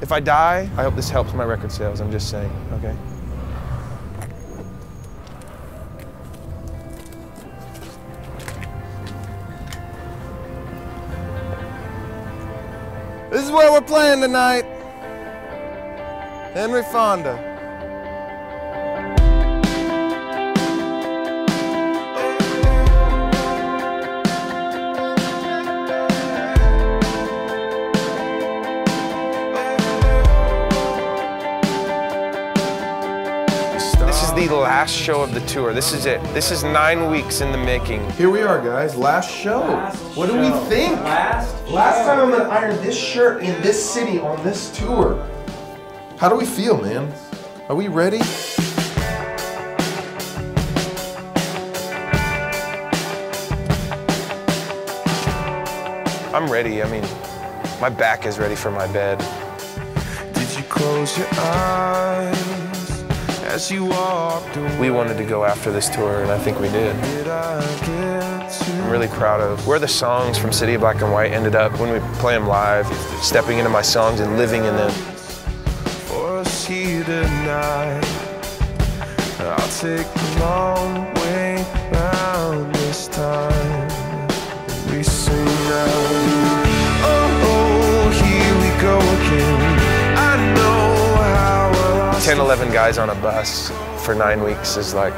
If I die, I hope this helps my record sales. I'm just saying, okay? This is where we're playing tonight. Henry Fonda. This is the last show of the tour. This is it. This is 9 weeks in the making. Here we are, guys. Last show. What do we think? Last time I'm gonna iron this shirt in this city on this tour. How do we feel, man? Are we ready? I'm ready. I mean, my back is ready for my bed. Did you close your eyes? As you walked away. We wanted to go after this tour, and I think we did. I'm really proud of where the songs from City of Black and White ended up when we play them live, stepping into my songs and living in them. For a seated night, I'll take the long way round this time. We sing now. Oh, here we go again. I know. 10, 11 guys on a bus for 9 weeks is like,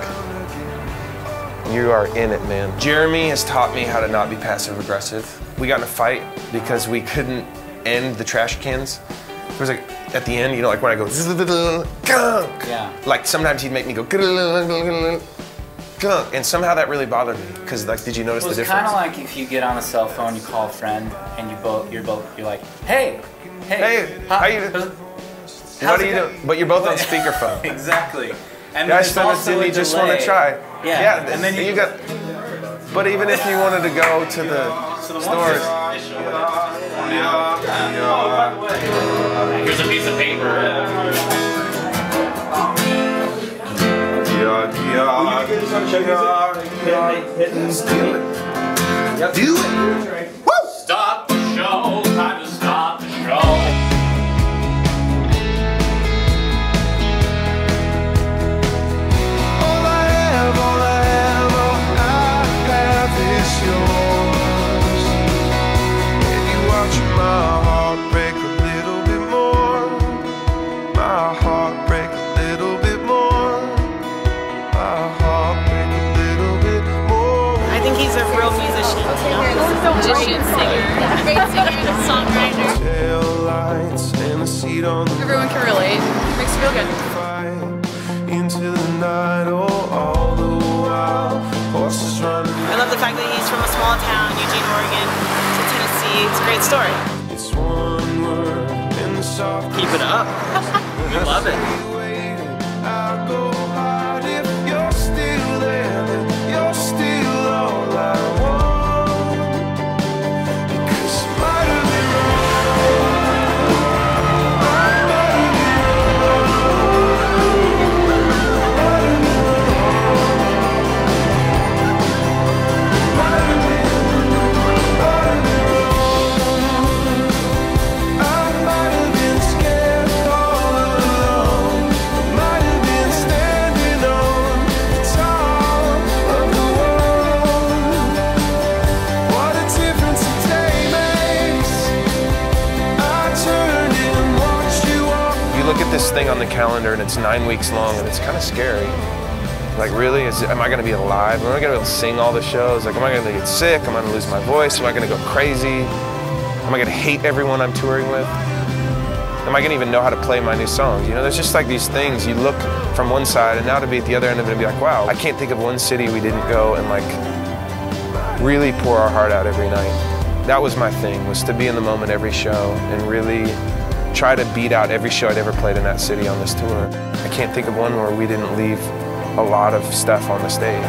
you are in it, man. Jeremy has taught me how to not be passive aggressive. We got in a fight because we couldn't end the trash cans. It was like, at the end, you know, like when I go, yeah. Like sometimes he'd make me go, and somehow that really bothered me. Because like, did you notice the difference? It's kind of like if you get on a cell phone, you call a friend, and you're like, hey, how you doing? What are you doing? But you're both on speakerphone. Exactly. And yeah, there's also a delay. You just want to try. Yeah. And then you got. But even if you wanted to go to the stores. Here's a piece of paper. Do it. Woo! Stop the show. Time to stop the show. He's a real musician, you know? Musician, singer, great singer, songwriter. Everyone can relate. It makes you feel good. I love the fact that he's from a small town, Eugene, Oregon, to Tennessee. It's a great story. Keep it up. We love it. Look at this thing on the calendar and it's 9 weeks long and it's kind of scary. Like really, am I gonna be alive? Am I gonna be able to sing all the shows? Like, am I gonna get sick? Am I gonna lose my voice? Am I gonna go crazy? Am I gonna hate everyone I'm touring with? Am I gonna even know how to play my new songs? You know, there's just like these things. You look from one side and now to be at the other end of it and be like, wow, I can't think of one city we didn't go and like really pour our heart out every night. That was my thing, was to be in the moment every show and really try to beat out every show I'd ever played in that city on this tour. I can't think of one where we didn't leave a lot of stuff on the stage.